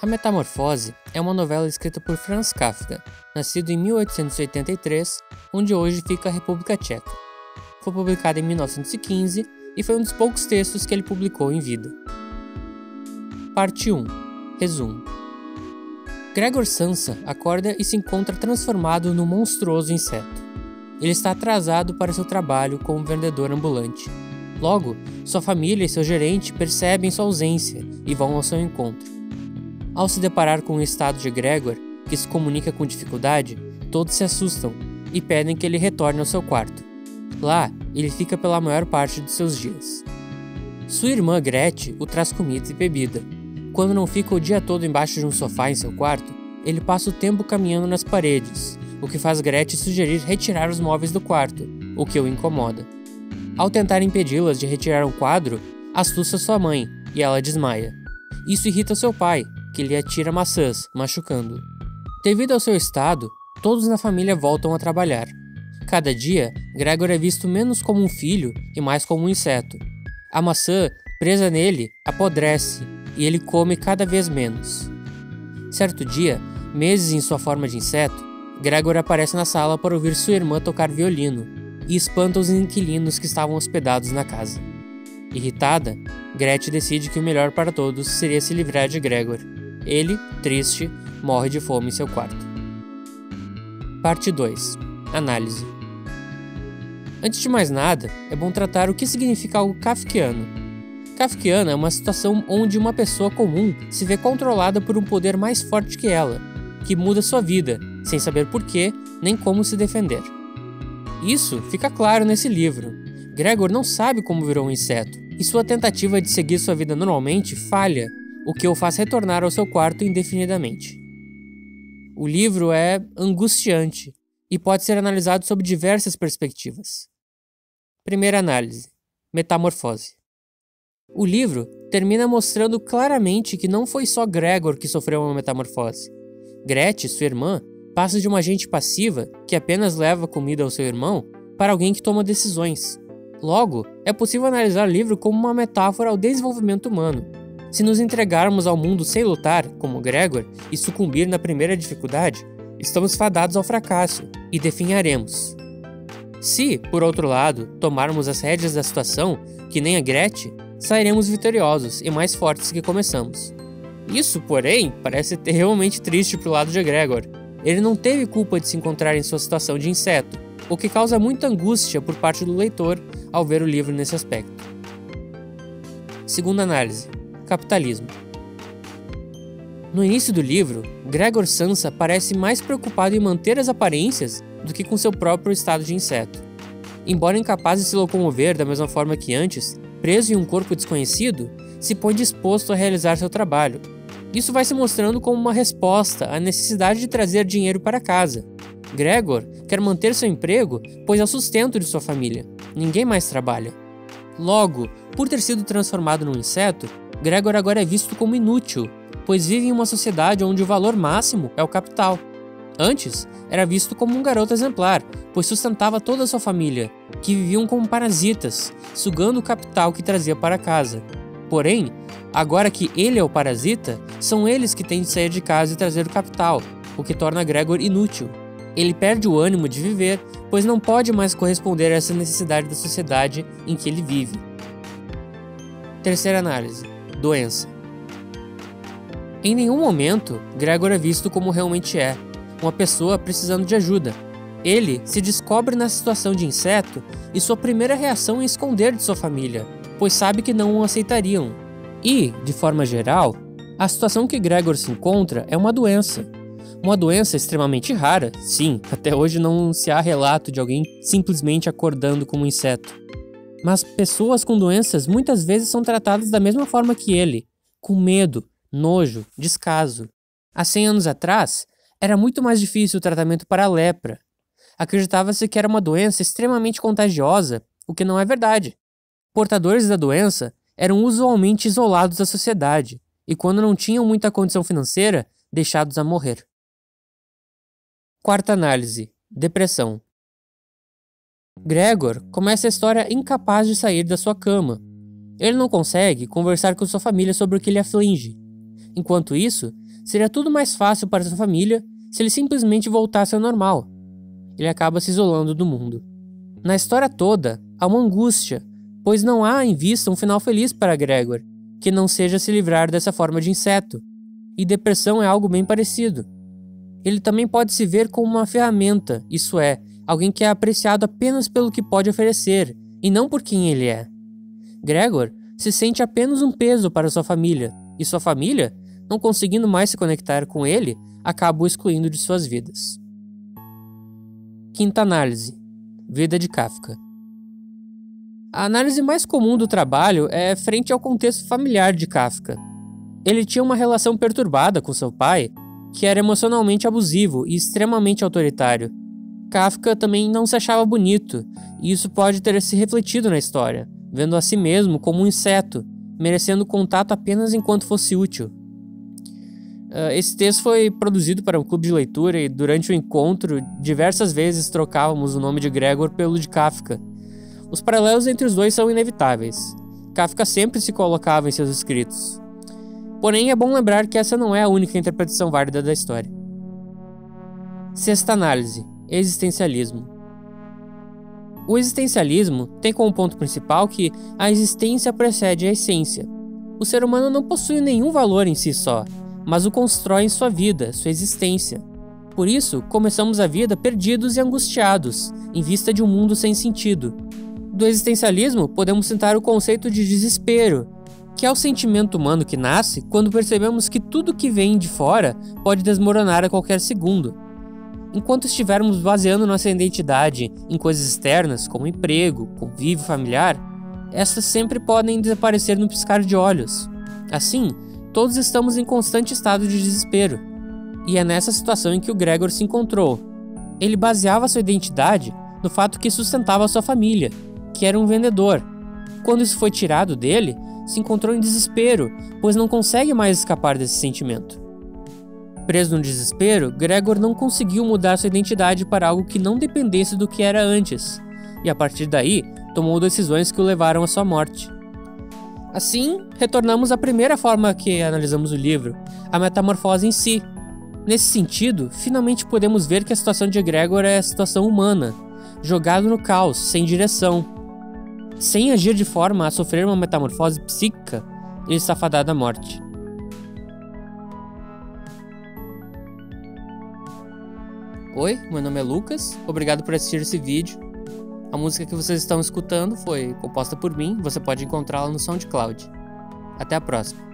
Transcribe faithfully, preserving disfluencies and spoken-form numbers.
A Metamorfose é uma novela escrita por Franz Kafka, nascido em mil oitocentos e oitenta e três, onde hoje fica a República Tcheca. Foi publicada em mil novecentos e quinze e foi um dos poucos textos que ele publicou em vida. Parte um. Resumo. Gregor Samsa acorda e se encontra transformado num monstruoso inseto. Ele está atrasado para seu trabalho como vendedor ambulante. Logo, sua família e seu gerente percebem sua ausência e vão ao seu encontro. Ao se deparar com o estado de Gregor, que se comunica com dificuldade, todos se assustam e pedem que ele retorne ao seu quarto. Lá, ele fica pela maior parte de seus dias. Sua irmã Grete o traz comida e bebida. Quando não fica o dia todo embaixo de um sofá em seu quarto, ele passa o tempo caminhando nas paredes, o que faz Grete sugerir retirar os móveis do quarto, o que o incomoda. Ao tentar impedi-las de retirar um quadro, assusta sua mãe e ela desmaia. Isso irrita seu pai, que lhe atira maçãs, machucando-o. Devido ao seu estado, todos na família voltam a trabalhar. Cada dia, Gregor é visto menos como um filho e mais como um inseto. A maçã, presa nele, apodrece e ele come cada vez menos. Certo dia, meses em sua forma de inseto, Gregor aparece na sala para ouvir sua irmã tocar violino e espanta os inquilinos que estavam hospedados na casa. Irritada, Gretchen decide que o melhor para todos seria se livrar de Gregor. Ele, triste, morre de fome em seu quarto. Parte dois. Análise. Antes de mais nada, é bom tratar o que significa algo kafkiano. Kafkiana é uma situação onde uma pessoa comum se vê controlada por um poder mais forte que ela, que muda sua vida, sem saber porquê nem como se defender. Isso fica claro nesse livro. Gregor não sabe como virou um inseto, e sua tentativa de seguir sua vida normalmente falha, o que o faz retornar ao seu quarto indefinidamente. O livro é angustiante, e pode ser analisado sob diversas perspectivas. Primeira análise: Metamorfose. O livro termina mostrando claramente que não foi só Gregor que sofreu uma metamorfose. Grete, sua irmã, passa de uma agente passiva, que apenas leva comida ao seu irmão, para alguém que toma decisões. Logo, é possível analisar o livro como uma metáfora ao desenvolvimento humano. Se nos entregarmos ao mundo sem lutar, como Gregor, e sucumbir na primeira dificuldade, estamos fadados ao fracasso e definharemos. Se, por outro lado, tomarmos as rédeas da situação, que nem a Grete, sairemos vitoriosos e mais fortes que começamos. Isso, porém, parece ter realmente triste pro lado de Gregor. Ele não teve culpa de se encontrar em sua situação de inseto, o que causa muita angústia por parte do leitor ao ver o livro nesse aspecto. Segunda análise: Capitalismo. No início do livro, Gregor Samsa parece mais preocupado em manter as aparências do que com seu próprio estado de inseto. Embora incapaz de se locomover da mesma forma que antes, preso em um corpo desconhecido, se põe disposto a realizar seu trabalho. Isso vai se mostrando como uma resposta à necessidade de trazer dinheiro para casa. Gregor quer manter seu emprego, pois é o sustento de sua família. Ninguém mais trabalha. Logo, por ter sido transformado num inseto, Gregor agora é visto como inútil, pois vive em uma sociedade onde o valor máximo é o capital. Antes, era visto como um garoto exemplar, pois sustentava toda a sua família, que viviam como parasitas, sugando o capital que trazia para casa. Porém, agora que ele é o parasita, são eles que têm de sair de casa e trazer o capital, o que torna Gregor inútil. Ele perde o ânimo de viver, pois não pode mais corresponder a essa necessidade da sociedade em que ele vive. Terceira análise: Doença. Em nenhum momento, Gregor é visto como realmente é, uma pessoa precisando de ajuda. Ele se descobre na situação de inseto e sua primeira reação é esconder de sua família, pois sabe que não o aceitariam. E, de forma geral, a situação que Gregor se encontra é uma doença. Uma doença extremamente rara, sim, até hoje não se há relato de alguém simplesmente acordando como inseto. Mas pessoas com doenças muitas vezes são tratadas da mesma forma que ele, com medo, nojo, descaso. Há cem anos atrás, era muito mais difícil o tratamento para a lepra. Acreditava-se que era uma doença extremamente contagiosa, o que não é verdade. Portadores da doença eram usualmente isolados da sociedade e, quando não tinham muita condição financeira, deixados a morrer. Quarta análise: Depressão. Gregor começa a história incapaz de sair da sua cama. Ele não consegue conversar com sua família sobre o que lhe aflige. Enquanto isso, Seria tudo mais fácil para sua família se ele simplesmente voltasse ao normal. Ele acaba se isolando do mundo. Na história toda, há uma angústia, pois não há em vista um final feliz para Gregor, que não seja se livrar dessa forma de inseto. E depressão é algo bem parecido. Ele também pode se ver como uma ferramenta, isso é, alguém que é apreciado apenas pelo que pode oferecer, e não por quem ele é. Gregor se sente apenas um peso para sua família, e sua família, não conseguindo mais se conectar com ele, acaba o excluindo de suas vidas. Quinta análise: vida de Kafka. A análise mais comum do trabalho é frente ao contexto familiar de Kafka. Ele tinha uma relação perturbada com seu pai, que era emocionalmente abusivo e extremamente autoritário. Kafka também não se achava bonito, e isso pode ter se refletido na história, vendo a si mesmo como um inseto, merecendo contato apenas enquanto fosse útil. Esse texto foi produzido para um clube de leitura e durante o encontro, diversas vezes trocávamos o nome de Gregor pelo de Kafka. Os paralelos entre os dois são inevitáveis. Kafka sempre se colocava em seus escritos. Porém, é bom lembrar que essa não é a única interpretação válida da história. Sexta análise: existencialismo. O existencialismo tem como ponto principal que a existência precede a essência. O ser humano não possui nenhum valor em si só, mas o constrói em sua vida, sua existência. Por isso, começamos a vida perdidos e angustiados, em vista de um mundo sem sentido. Do existencialismo, podemos citar o conceito de desespero, que é o sentimento humano que nasce quando percebemos que tudo que vem de fora pode desmoronar a qualquer segundo. Enquanto estivermos baseando nossa identidade em coisas externas, como emprego, convívio familiar, essas sempre podem desaparecer no piscar de olhos. Assim, todos estamos em constante estado de desespero. E é nessa situação em que o Gregor se encontrou. Ele baseava sua identidade no fato que sustentava sua família, que era um vendedor. Quando isso foi tirado dele, se encontrou em desespero, pois não consegue mais escapar desse sentimento. Preso no desespero, Gregor não conseguiu mudar sua identidade para algo que não dependesse do que era antes, e a partir daí, tomou decisões que o levaram à sua morte. Assim, retornamos à primeira forma que analisamos o livro, a metamorfose em si. Nesse sentido, finalmente podemos ver que a situação de Gregor é a situação humana, jogado no caos, sem direção. Sem agir de forma a sofrer uma metamorfose psíquica, ele está fadado à morte. Oi, meu nome é Lucas, obrigado por assistir esse vídeo. A música que vocês estão escutando foi composta por mim, você pode encontrá-la no SoundCloud. Até a próxima.